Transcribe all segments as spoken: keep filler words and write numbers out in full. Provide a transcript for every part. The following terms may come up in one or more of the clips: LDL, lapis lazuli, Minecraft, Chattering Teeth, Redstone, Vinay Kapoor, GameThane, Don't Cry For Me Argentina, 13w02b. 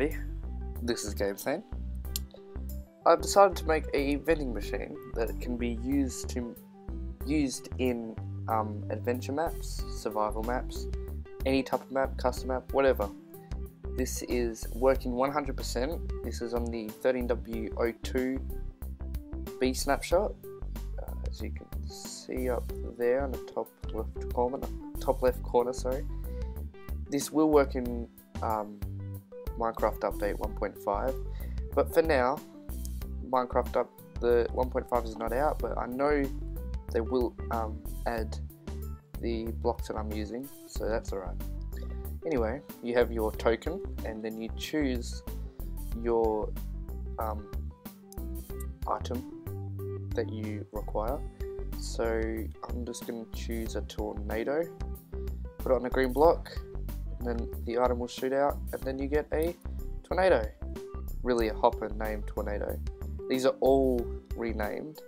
everybody, this is GameThane. I've decided to make a vending machine that can be used to used in um, adventure maps, survival maps, any type of map, custom map, whatever. This is working one hundred percent. This is on the thirteen W zero two B snapshot, uh, as you can see up there on the top left corner. Top left corner, sorry. This will work in um, Minecraft update one point five, but for now, Minecraft up the one point five is not out. But I know they will um, add the blocks that I'm using, so that's alright. Anyway, you have your token, and then you choose your um, item that you require. So I'm just going to choose a tornado, put it on a green block, and then the item will shoot out, and then you get a tornado. Really a hopper named tornado. These are all renamed.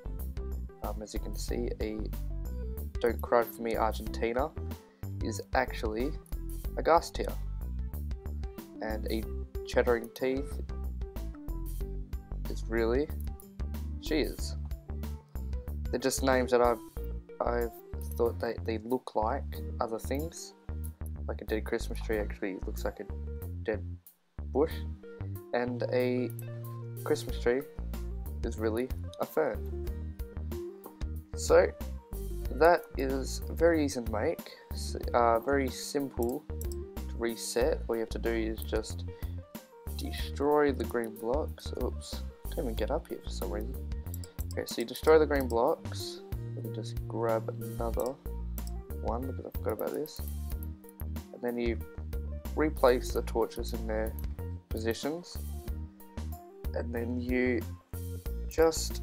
Um, as you can see, a Don't Cry For Me Argentina is actually a gas tier, and a Chattering Teeth is really cheers. They're just names that I've, I've thought they, they look like other things, like a dead Christmas tree actually looks like a dead bush, and a Christmas tree is really a fern. So that is very easy to make, uh, very simple to reset. All you have to do is just destroy the green blocks. Oops, can't even get up here for some reason. Okay, so you destroy the green blocks. Let me just grab another one because I forgot about this. And then you replace the torches in their positions, and then you just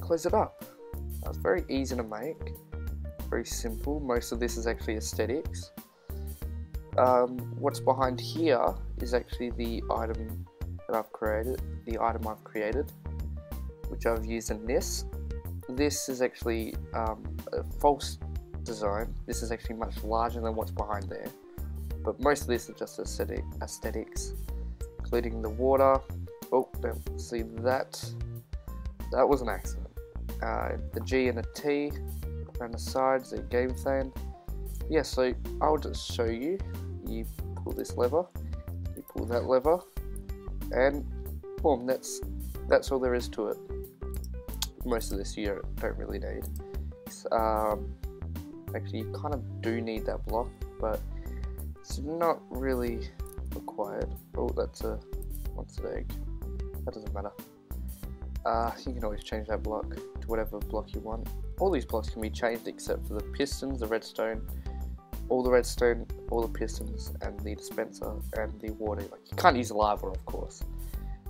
close it up. Now, it's very easy to make, very simple. Most of this is actually aesthetics. Um, what's behind here is actually the item that I've created, the item I've created, which I've used in this. This is actually um, a false design. This is actually much larger than what's behind there. But most of this is just aesthetic, aesthetics, including the water. Oh, don't see that. That was an accident. Uh, the G and a T around the sides, the GameThane. Yeah, so I'll just show you. You pull this lever, you pull that lever, and boom, that's that's all there is to it. Most of this you don't really need. Um, actually, you kind of do need that block, but it's not really required. Oh, that's a what's an egg? That doesn't matter. Uh, you can always change that block to whatever block you want. All these blocks can be changed except for the pistons, the redstone, all the redstone, all the pistons, and the dispenser and the water. Like, you can't use lava, of course.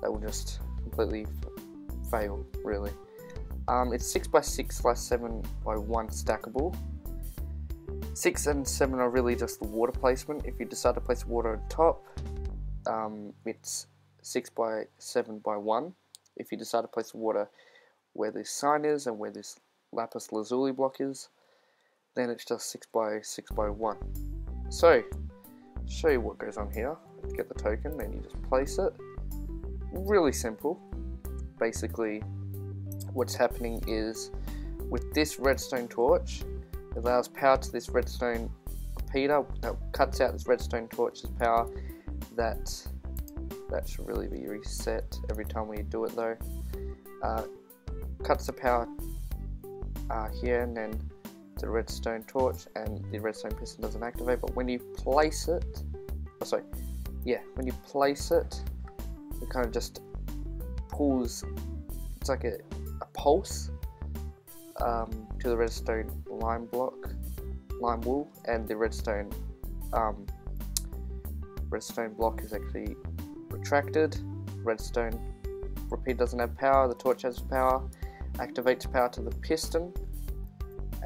That will just completely fail, really. Um, it's six by six slash seven by one stackable. six and seven are really just the water placement. If you decide to place water on top, um, it's six by seven by one. If you decide to place the water where this sign is and where this lapis lazuli block is, then it's just six by six by one. So, show you what goes on here. Let's get the token, then you just place it. Really simple. Basically, what's happening is with this redstone torch, it allows power to this redstone repeater that cuts out this redstone torch's power. That That should really be reset every time we do it though. Uh, cuts the power uh, here, and then the redstone torch and the redstone piston doesn't activate, but when you place it, oh sorry, yeah, when you place it, it kind of just pulls, it's like a, a pulse um, to the redstone lime block, lime wool, and the redstone, um, redstone block is actually retracted. Redstone repeat doesn't have power, the torch has power, activates power to the piston,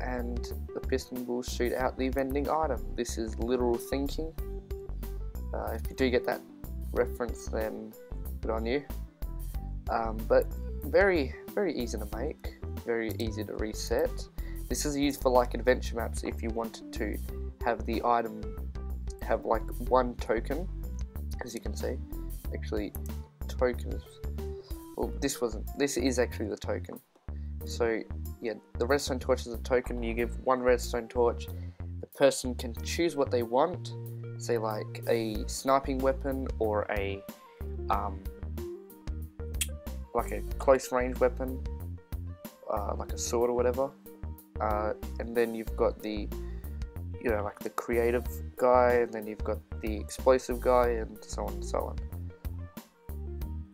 and the piston will shoot out the vending item. This is literal thinking. Uh, if you do get that reference, then good on you. Um, but very, very easy to make, very easy to reset. This is used for like adventure maps if you wanted to have the item have like one token, as you can see. actually tokens. Well, this wasn't. This is actually the token. So yeah, the redstone torch is a token. You give one redstone torch. The person can choose what they want. Say like a sniping weapon or a um, like a close range weapon, uh, like a sword or whatever. Uh, and then you've got the, you know, like the creative guy, and then you've got the explosive guy, and so on and so on.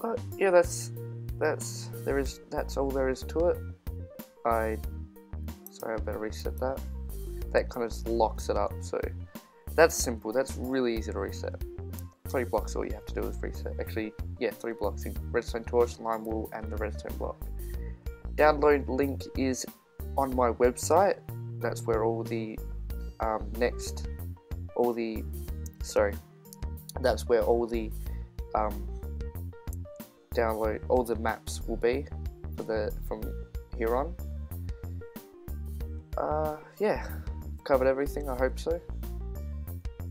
But yeah, that's that's there is that's all there is to it. I sorry, I better reset that. That kind of just locks it up. So that's simple. That's really easy to reset. Three blocks. All you have to do is reset. Actually, yeah, three blocks: the redstone torch, lime wool, and the redstone block. Download link is on my website. That's where all the um, next, all the, sorry, that's where all the um, download, all the maps will be for the from here on. Uh, yeah, covered everything. I hope so.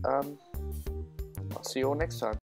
Um, I'll see you all next time.